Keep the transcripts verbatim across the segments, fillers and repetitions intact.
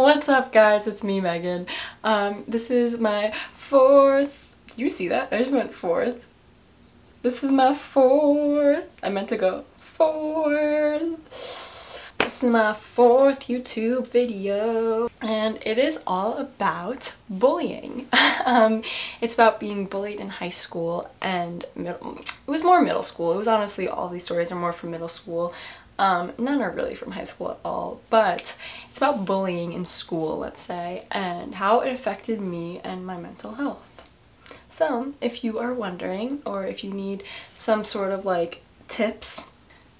What's up guys, it's me Megan. Um, this is my fourth, you see that? I just went fourth. This is my fourth, I meant to go fourth. This is my fourth YouTube video and it is all about bullying. um, it's about being bullied in high school and middle, it was more middle school. It was honestly, all these stories are more from middle school. Um, none are really from high school at all, but it's about bullying in school, let's say, and how it affected me and my mental health. So, if you are wondering, or if you need some sort of, like, tips,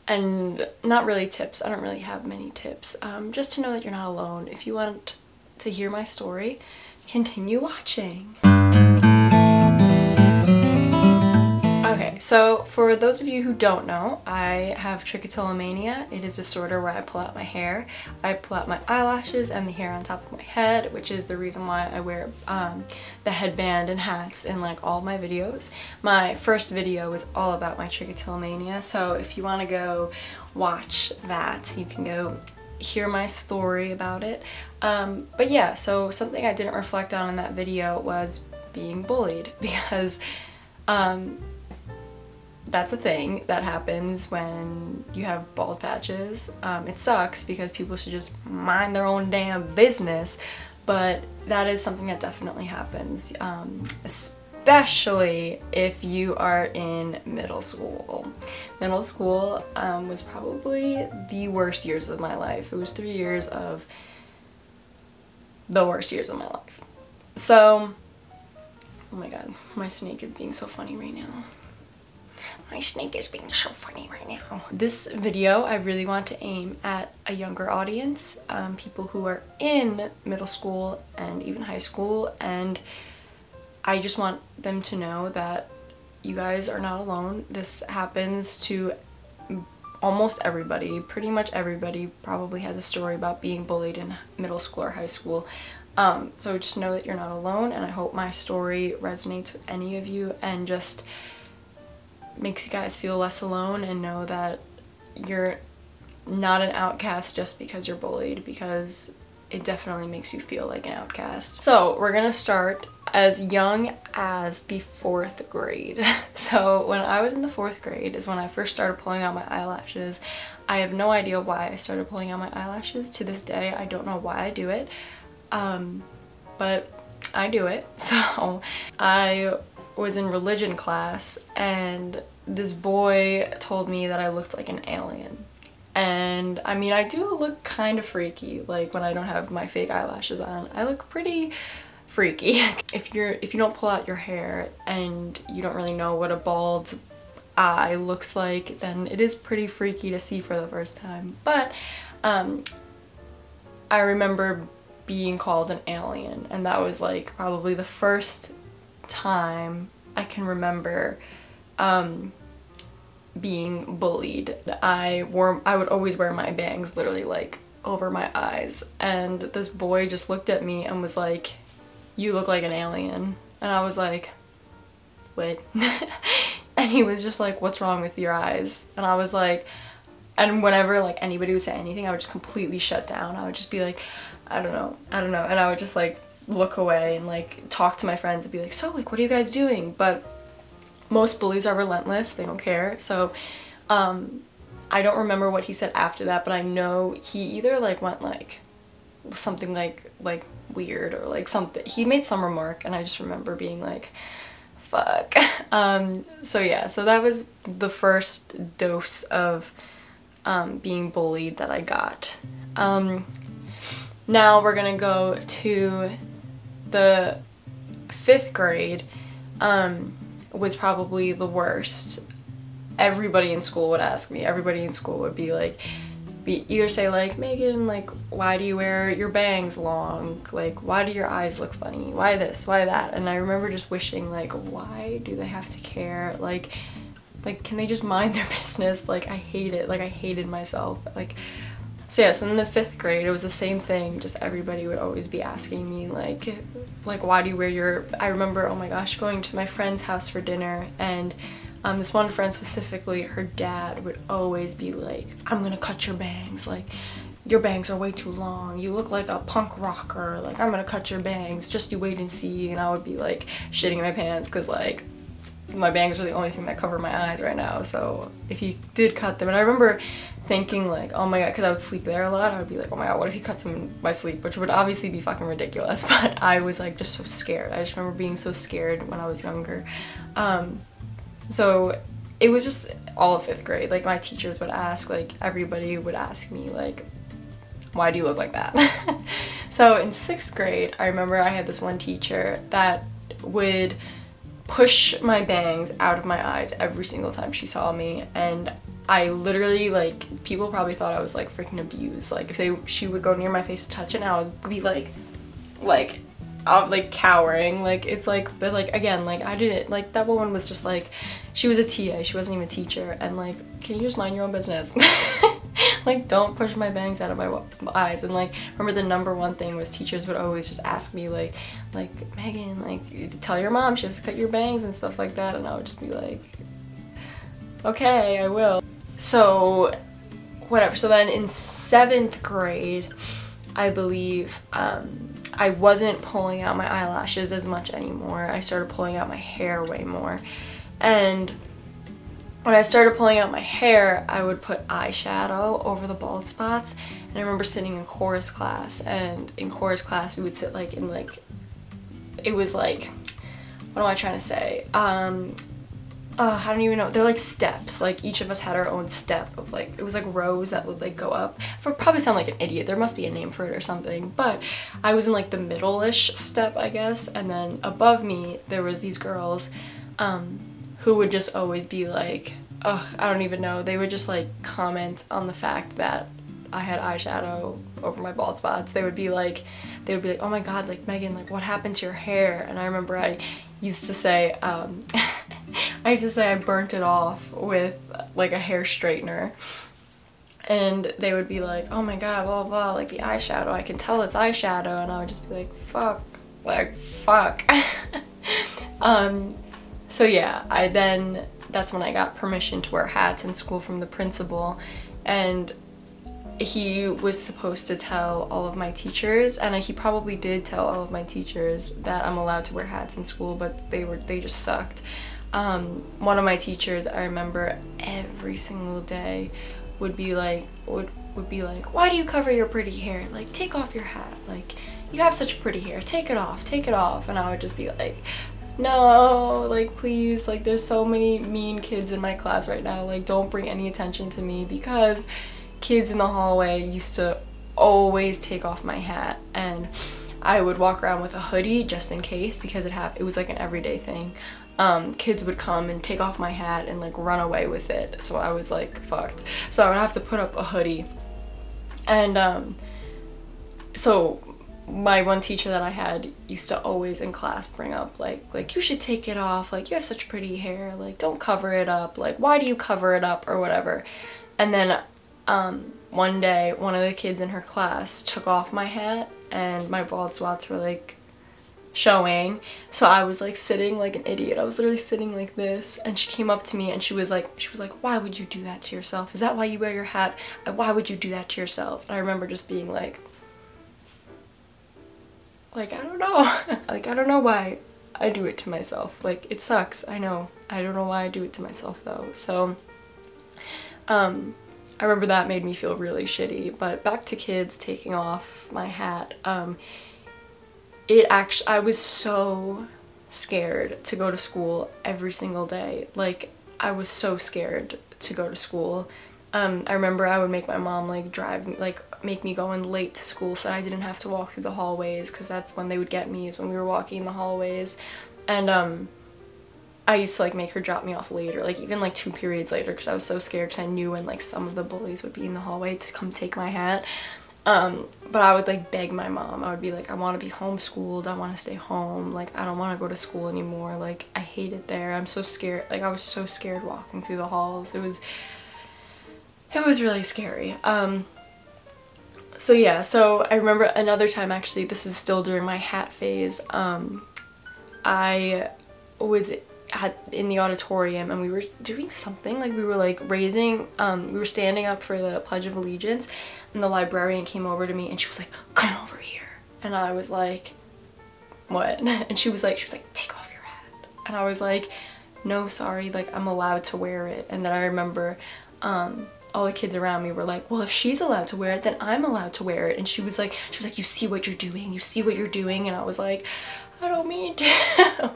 and not really tips, I don't really have many tips, um, just to know that you're not alone. If you want to hear my story, continue watching. So for those of you who don't know, I have trichotillomania. It is a disorder where I pull out my hair. I pull out my eyelashes and the hair on top of my head, which is the reason why I wear um, the headband and hats in like all my videos. My first video was all about my trichotillomania, so if you want to go watch that, you can go hear my story about it. Um, but yeah, so something I didn't reflect on in that video was being bullied, because um, that's a thing that happens when you have bald patches. Um, it sucks because people should just mind their own damn business, but that is something that definitely happens, um, especially if you are in middle school. Middle school um, was probably the worst years of my life. It was three years of the worst years of my life. So, oh my god, my snake is being so funny right now. My snake is being so funny right now. This video, I really want to aim at a younger audience, um, people who are in middle school and even high school, and I just want them to know that you guys are not alone. This happens to almost everybody. Pretty much everybody probably has a story about being bullied in middle school or high school. Um, so just know that you're not alone, and I hope my story resonates with any of you and just makes you guys feel less alone and know that you're not an outcast just because you're bullied, because it definitely makes you feel like an outcast. So we're gonna start as young as the fourth grade. So when I was in the fourth grade is when I first started pulling out my eyelashes. I have no idea why I started pulling out my eyelashes. To this day, I don't know why I do it, um, but I do it. So I was in religion class and this boy told me that I looked like an alien, and I mean, I do look kind of freaky, like when I don't have my fake eyelashes on, I look pretty freaky. if you're if you don't pull out your hair and you don't really know what a bald eye looks like, then it is pretty freaky to see for the first time. But um, I remember being called an alien, and that was like probably the first time I can remember um, being bullied. I wore I would always wear my bangs literally like over my eyes, and this boy just looked at me and was like, "You look like an alien," and I was like, "What?" And he was just like, "What's wrong with your eyes?" And I was like, and whenever like anybody would say anything, I would just completely shut down. I would just be like, "I don't know, I don't know," and I would just like look away and like talk to my friends and be like, so like what are you guys doing? But most bullies are relentless, they don't care. So um I don't remember what he said after that, but I know he either like went like something like like weird or like something, he made some remark, and I just remember being like, fuck. Um so yeah, so that was the first dose of um being bullied that I got. Um now we're gonna go to the fifth grade. Um, was probably the worst. Everybody in school would ask me, everybody in school would be like, be either say like, Megan, like, why do you wear your bangs long? Like, why do your eyes look funny? Why this? Why that? And I remember just wishing like, why do they have to care? Like, like, can they just mind their business? Like, I hate it. Like, I hated myself. Like, so yeah, so in the fifth grade, it was the same thing. Just everybody would always be asking me, like, like, why do you wear your... I remember, oh my gosh, going to my friend's house for dinner, and um, this one friend specifically, her dad would always be like, I'm gonna cut your bangs, like, your bangs are way too long, you look like a punk rocker, like I'm gonna cut your bangs, just you wait and see. And I would be like shitting my pants, because like my bangs are the only thing that cover my eyes right now. So if he did cut them, and I remember thinking like, oh my god, because I would sleep there a lot, I would be like, oh my god, what if he cuts them in my sleep, which would obviously be fucking ridiculous, but I was like just so scared. I just remember being so scared when I was younger. Um, so it was just all of fifth grade, like my teachers would ask, like everybody would ask me like, why do you look like that? So in sixth grade, I remember I had this one teacher that would push my bangs out of my eyes every single time she saw me, and I literally, like, people probably thought I was like freaking abused. Like if they she would go near my face to touch it, and I would be like like out like cowering. Like it's like, but like again, like I didn't, like that woman was just like, she was a T A, she wasn't even a teacher, and like, can you just mind your own business? Like, don't push my bangs out of my eyes. And like, remember the number one thing was teachers would always just ask me like, like Megan, like tell your mom she has to cut your bangs and stuff like that, and I would just be like, okay, I will. So whatever. So then in seventh grade, I believe, um, I wasn't pulling out my eyelashes as much anymore. I started pulling out my hair way more, and when I started pulling out my hair, I would put eyeshadow over the bald spots. And I remember sitting in chorus class, and in chorus class we would sit like in like, it was like, what am I trying to say? Um, uh, I don't even know, they're like steps, like each of us had our own step of like, it was like rows that would like go up. I probably sound like an idiot, there must be a name for it or something, but I was in like the middle-ish step, I guess, and then above me there was these girls, um, who would just always be like, ugh, I don't even know, they would just like comment on the fact that I had eyeshadow over my bald spots. They would be like, they would be like, oh my god, like Megan, like what happened to your hair? And I remember I used to say, um, I used to say I burnt it off with like a hair straightener. And they would be like, oh my god, blah blah, like the eyeshadow, I can tell it's eyeshadow. And I would just be like, fuck, like fuck. um, So yeah, I then, that's when I got permission to wear hats in school from the principal, and he was supposed to tell all of my teachers, and he probably did tell all of my teachers that I'm allowed to wear hats in school, but they were, they just sucked. Um, one of my teachers, I remember every single day would be like, would, would be like, why do you cover your pretty hair? Like, take off your hat. Like, you have such pretty hair. Take it off, take it off. And I would just be like, no, like please, like there's so many mean kids in my class right now, like don't bring any attention to me, because kids in the hallway used to always take off my hat, and I would walk around with a hoodie just in case, because it happened, it was like an everyday thing. Um, kids would come and take off my hat and like run away with it, so I was like fucked. So I would have to put up a hoodie, and um, so my one teacher that I had used to always in class bring up like, like you should take it off, like you have such pretty hair, like don't cover it up, like why do you cover it up or whatever. And then um, one day one of the kids in her class took off my hat, and my bald spots were like showing, so I was like sitting like an idiot, I was literally sitting like this, and she came up to me and she was like, she was like, why would you do that to yourself? Is that why you wear your hat? Why would you do that to yourself? And I remember just being like, like, I don't know. Like, I don't know why I do it to myself. Like, it sucks, I know. I don't know why I do it to myself, though. So, um, I remember that made me feel really shitty. But back to kids taking off my hat. Um, it actually, I was so scared to go to school every single day. Like, I was so scared to go to school. Um, I remember I would make my mom like drive me, like make me go in late to school so I didn't have to walk through the hallways, because that's when they would get me, is when we were walking in the hallways. And um, I used to like make her drop me off later, like even like two periods later, because I was so scared, because I knew when like some of the bullies would be in the hallway to come take my hat. Um, but I would like beg my mom, I would be like, I want to be homeschooled, I want to stay home, like I don't want to go to school anymore, like I hate it there, I'm so scared, like I was so scared walking through the halls, it was It was really scary. Um, so yeah, so I remember another time, actually, this is still during my hat phase, um, I was at in the auditorium, and we were doing something, like we were like raising um we were standing up for the Pledge of Allegiance, and the librarian came over to me and she was like, "Come over here," and I was like, "What?" And she was like, she was like "Take off your hat," and I was like, "No, sorry, like I'm allowed to wear it." And then I remember um all the kids around me were like, "Well, if she's allowed to wear it, then I'm allowed to wear it." And she was like, she was like, "You see what you're doing, you see what you're doing." And I was like, "I don't mean to."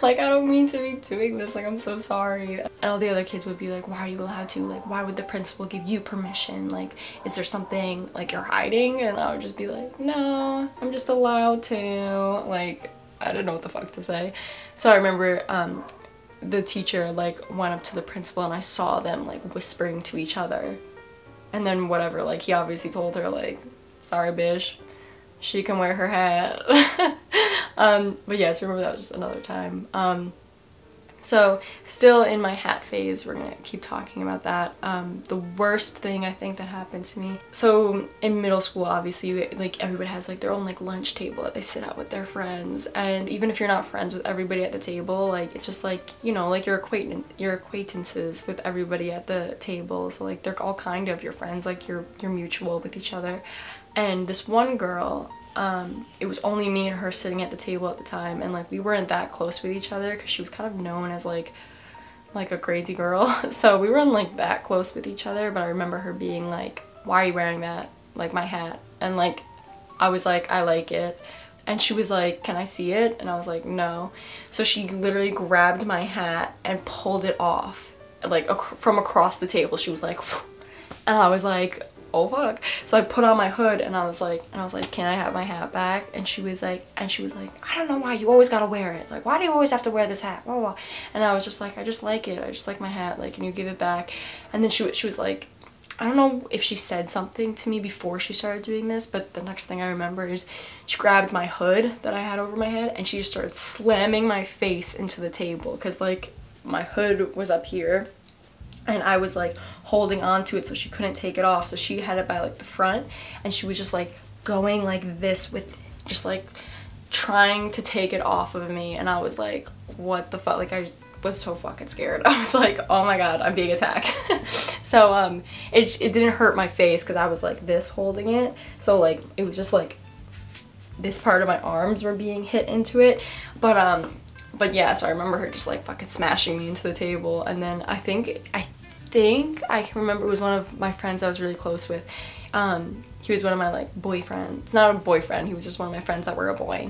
Like, I don't mean to be doing this. Like, I'm so sorry. And all the other kids would be like, "Why are you allowed to? Like, why would the principal give you permission? Like, is there something like you're hiding?" And I would just be like, "No, I'm just allowed to." Like, I don't know what the fuck to say. So I remember, um, the teacher like went up to the principal and I saw them like whispering to each other, and then whatever, like he obviously told her like, "Sorry bitch, she can wear her hat." Um but yes, remember that was just another time. Um so still in my hat phase, we're gonna keep talking about that. Um the worst thing I think that happened to me, so in middle school obviously like everybody has like their own like lunch table that they sit at with their friends, and even if you're not friends with everybody at the table, like it's just like, you know, like your acquaintance your acquaintances with everybody at the table, so like they're all kind of your friends, like you're you're mutual with each other. And this one girl, Um, it was only me and her sitting at the table at the time, and like we weren't that close with each other because she was kind of known as like like a crazy girl. So we weren't like that close with each other, but I remember her being like, "Why are you wearing that? Like my hat." And like I was like, "I like it." And she was like, "Can I see it?" And I was like, "No." So she literally grabbed my hat and pulled it off like ac from across the table. She was like, "Phew." And I was like, "Oh fuck." So I put on my hood and I was like, and I was like, "Can I have my hat back?" And she was like, and she was like, "I don't know why you always gotta wear it. Like, why do you always have to wear this hat? Blah, blah." And I was just like, "I just like it. I just like my hat. Like, can you give it back?" And then she, she was like, I don't know if she said something to me before she started doing this, but the next thing I remember is she grabbed my hood that I had over my head and she just started slamming my face into the table, because like my hood was up here and I was like holding on to it so she couldn't take it off. So she had it by like the front, and she was just like going like this with it, just like trying to take it off of me. And I was like, what the fuck? Like, I was so fucking scared. I was like, oh my god, I'm being attacked. So um, it, it didn't hurt my face because I was like this holding it. So like it was just like this part of my arms were being hit into it. But um, but yeah, so I remember her just like fucking smashing me into the table. And then I think, I think I can remember it was one of my friends I was really close with. Um, he was one of my like boyfriends, not a boyfriend, he was just one of my friends that were a boy.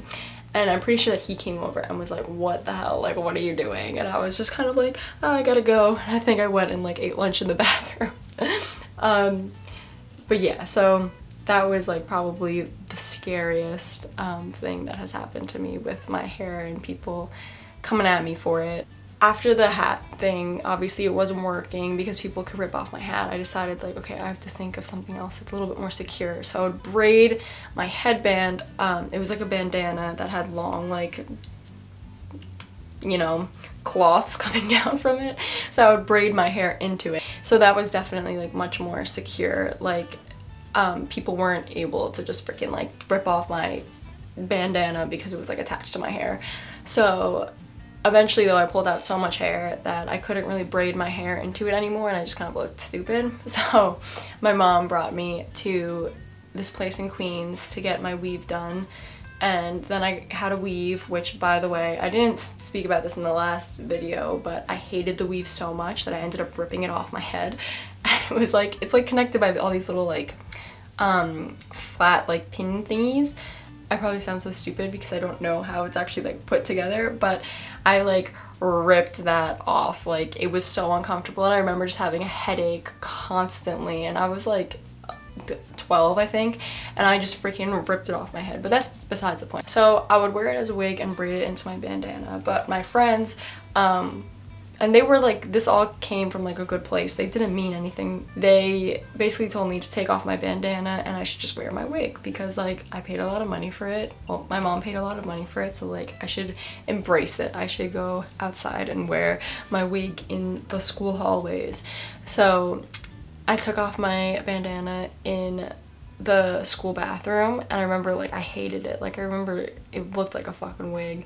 And I'm pretty sure that he came over and was like, "What the hell? Like, what are you doing?" And I was just kind of like, "Oh, I gotta go." And I think I went and like ate lunch in the bathroom. Um, but yeah, so that was like probably the scariest um, thing that has happened to me with my hair and people coming at me for it. After the hat thing, obviously it wasn't working because people could rip off my hat. I decided like, okay, I have to think of something else that's a little bit more secure. So I would braid my headband. Um, it was like a bandana that had long like, you know, cloths coming down from it. So I would braid my hair into it. So that was definitely like much more secure. Like, Um, people weren't able to just freaking like rip off my bandana because it was like attached to my hair. So eventually though, I pulled out so much hair that I couldn't really braid my hair into it anymore, and I just kind of looked stupid. So my mom brought me to this place in Queens to get my weave done, and then I had a weave, which by the way, I didn't speak about this in the last video, but I hated the weave so much that I ended up ripping it off my head. And it was like, it's like connected by all these little like um flat like pin thingies. I probably sound so stupid because I don't know how it's actually like put together, but I like ripped that off. Like, it was so uncomfortable, and I remember just having a headache constantly, and I was like twelve I think, and I just freaking ripped it off my head. But that's besides the point. So I would wear it as a wig and braid it into my bandana. But my friends, um and they were like, this all came from like a good place. They didn't mean anything. They basically told me to take off my bandana and I should just wear my wig because like I paid a lot of money for it. Well, my mom paid a lot of money for it, so like I should embrace it. I should go outside and wear my wig in the school hallways. So I took off my bandana in the school bathroom, and I remember like I hated it. Like, I remember it looked like a fucking wig,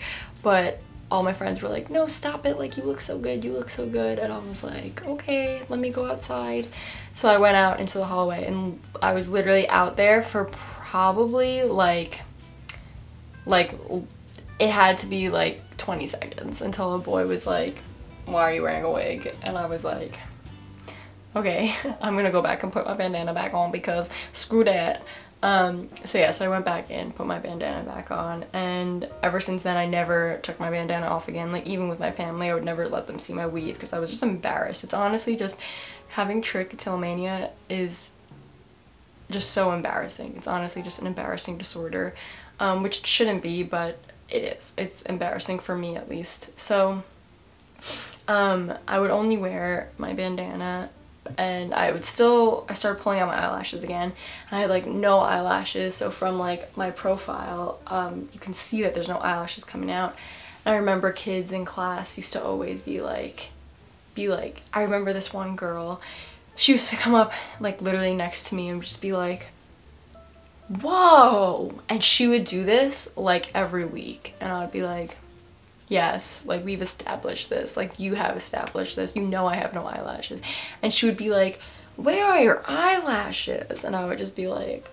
but all my friends were like, no, stop it, like, you look so good, you look so good. And I was like, okay, let me go outside. So I went out into the hallway, and I was literally out there for probably like, like, it had to be like twenty seconds until a boy was like, why are you wearing a wig? And I was like, okay, I'm gonna go back and put my bandana back on because screw that. Um, so yeah, so I went back in, put my bandana back on, and ever since then I never took my bandana off again. Like, even with my family, I would never let them see my weave because I was just embarrassed. It's honestly just, having trichotillomania is just so embarrassing. It's honestly just an embarrassing disorder, um, which it shouldn't be, but it is. It's embarrassing for me, at least. So um, I would only wear my bandana, and I would still, I started pulling out my eyelashes again. I had like no eyelashes, so from like my profile, um, you can see that there's no eyelashes coming out. And I remember kids in class used to always be like, be like, I remember this one girl, she used to come up like literally next to me and just be like, whoa! And she would do this like every week, and I would be like, yes, like, we've established this, like, you have established this, you know I have no eyelashes. And she would be like, where are your eyelashes? And I would just be like,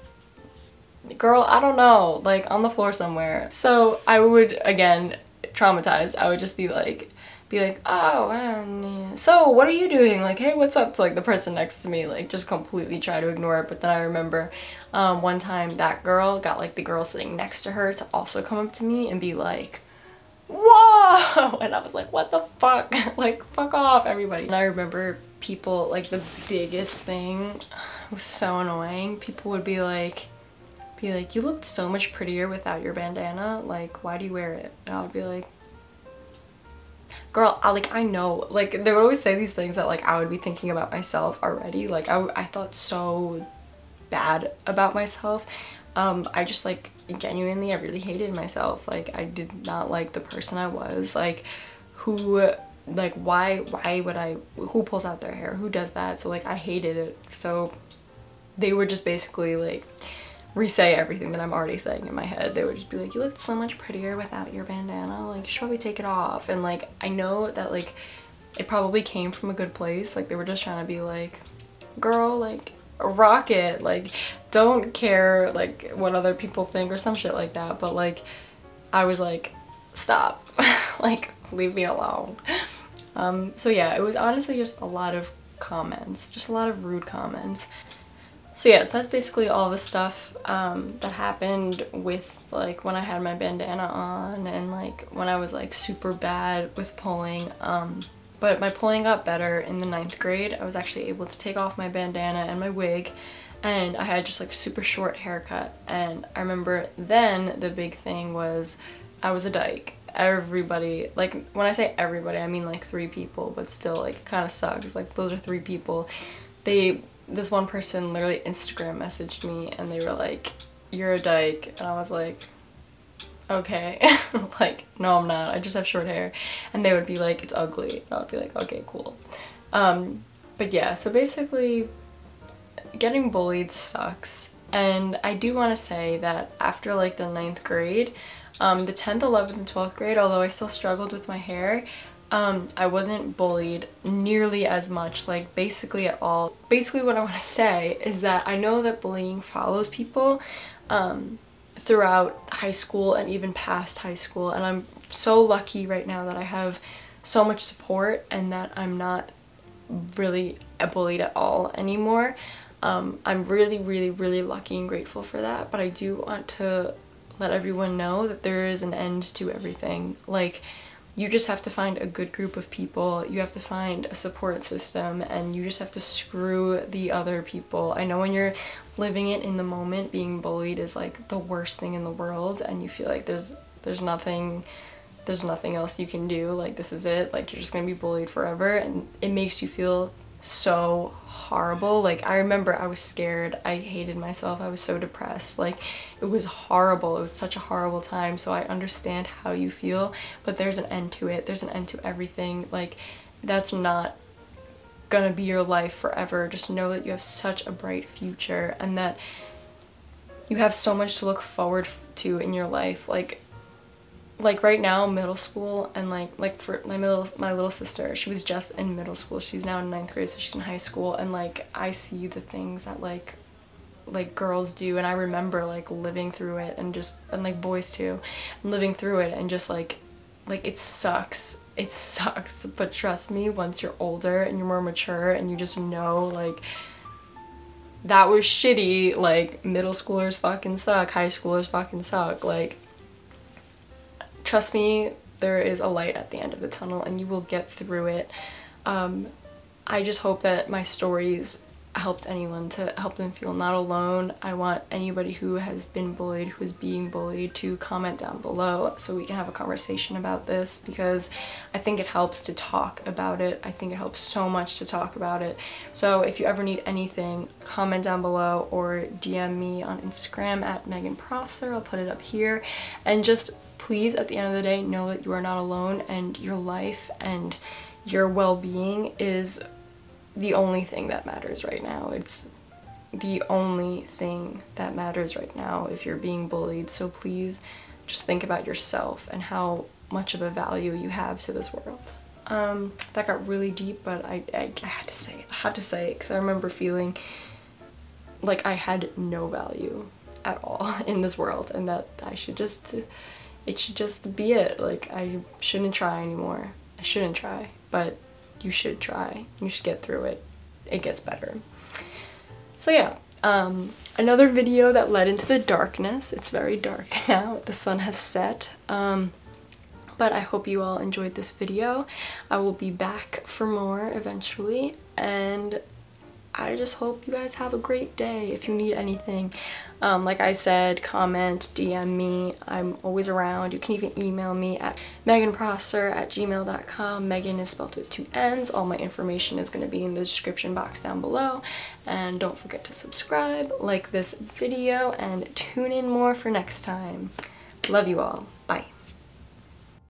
girl, I don't know, like, on the floor somewhere. So I would, again, traumatized, I would just be like, be like, oh, um, so what are you doing? Like, hey, what's up? To like the person next to me, like, just completely try to ignore it. But then I remember um, one time that girl got like the girl sitting next to her to also come up to me and be like, whoa! And I was like, what the fuck? Like, fuck off, everybody. And I remember people, like, the biggest thing, was so annoying, people would be like, be like, you looked so much prettier without your bandana, like, why do you wear it? And I would be like, girl, I, like, I know, like, they would always say these things that, like, I would be thinking about myself already. Like, I, I thought so bad about myself. Um, I just, like, genuinely, I really hated myself. Like, I did not like the person I was. Like, who, like, why, why would I, who pulls out their hair? Who does that? So, like, I hated it. So they would just basically, like, re-say everything that I'm already saying in my head. They would just be like, you look so much prettier without your bandana, like, you should probably take it off. And, like, I know that, like, it probably came from a good place. Like, they were just trying to be like, girl, like, rock it, like, don't care, like, what other people think or some shit like that. But, like, I was like, stop. Like, leave me alone. Um, so yeah, it was honestly just a lot of comments, just a lot of rude comments. So yeah, so that's basically all the stuff um, that happened with, like, when I had my bandana on, and, like, when I was, like, super bad with pulling. Um, but my pulling got better in the ninth grade. I was actually able to take off my bandana and my wig, and I had just, like, super short haircut. And I remember then the big thing was I was a dyke. Everybody, like, when I say everybody, I mean, like, three people, but still, like, it kind of sucks. Like, those are three people. They... This one person literally Instagram messaged me, and they were like, you're a dyke. And I was like, okay. Like, no, I'm not, I just have short hair. And they would be like, it's ugly. And I would be like, okay, cool. Um, but yeah, so basically getting bullied sucks. And I do want to say that after, like, the ninth grade, um, the tenth, eleventh, and twelfth grade, although I still struggled with my hair, Um, I wasn't bullied nearly as much, like, basically at all. Basically what I want to say is that I know that bullying follows people um, throughout high school and even past high school, and I'm so lucky right now that I have so much support and that I'm not really bullied at all anymore. Um, I'm really, really, really lucky and grateful for that, but I do want to let everyone know that there is an end to everything. Like, you just have to find a good group of people, you have to find a support system, and you just have to screw the other people. I know when you're living it in the moment, being bullied is, like, the worst thing in the world, and you feel like there's there's nothing there's nothing else you can do, like, this is it, like, you're just gonna be bullied forever, and it makes you feel so horrible. Like, I remember I was scared, I hated myself, I was so depressed, like, it was horrible, it was such a horrible time. So I understand how you feel, but there's an end to it, there's an end to everything. Like, that's not gonna be your life forever. Just know that you have such a bright future and that you have so much to look forward to in your life. Like, like right now middle school, and like like for my middle my little sister, she was just in middle school, she's now in ninth grade, so she's in high school, and like I see the things that like like girls do, and I remember like living through it, and just and like boys too, and living through it, and just like like it sucks it sucks but trust me, once you're older and you're more mature and you just know like that was shitty, like middle schoolers fucking suck, high schoolers fucking suck, like trust me, there is a light at the end of the tunnel and you will get through it. Um, I just hope that my stories helped anyone, to help them feel not alone. I want anybody who has been bullied, who is being bullied, to comment down below so we can have a conversation about this, because I think it helps to talk about it. I think it helps so much to talk about it. So if you ever need anything, comment down below or D M me on Instagram at Megan Prosser. I'll put it up here. And just please, at the end of the day, know that you are not alone, and your life and your well-being is the only thing that matters right now. It's the only thing that matters right now if you're being bullied. So please just think about yourself and how much of a value you have to this world. Um, that got really deep, but I, I, I had to say it. I had to say it because I remember feeling like I had no value at all in this world, and that I should just, it should just be it. Like, I shouldn't try anymore. I shouldn't try, but you should try. You should get through it. It gets better. So yeah, um, another video that led into the darkness. It's very dark now. The sun has set. Um, but I hope you all enjoyed this video. I will be back for more eventually. And I just hope you guys have a great day. If you need anything, um, like I said, comment, D M me. I'm always around. You can even email me at meganprosser at gmail dot com. Megan is spelled with two N's. All my information is going to be in the description box down below. And don't forget to subscribe, like this video, and tune in more for next time. Love you all. Bye.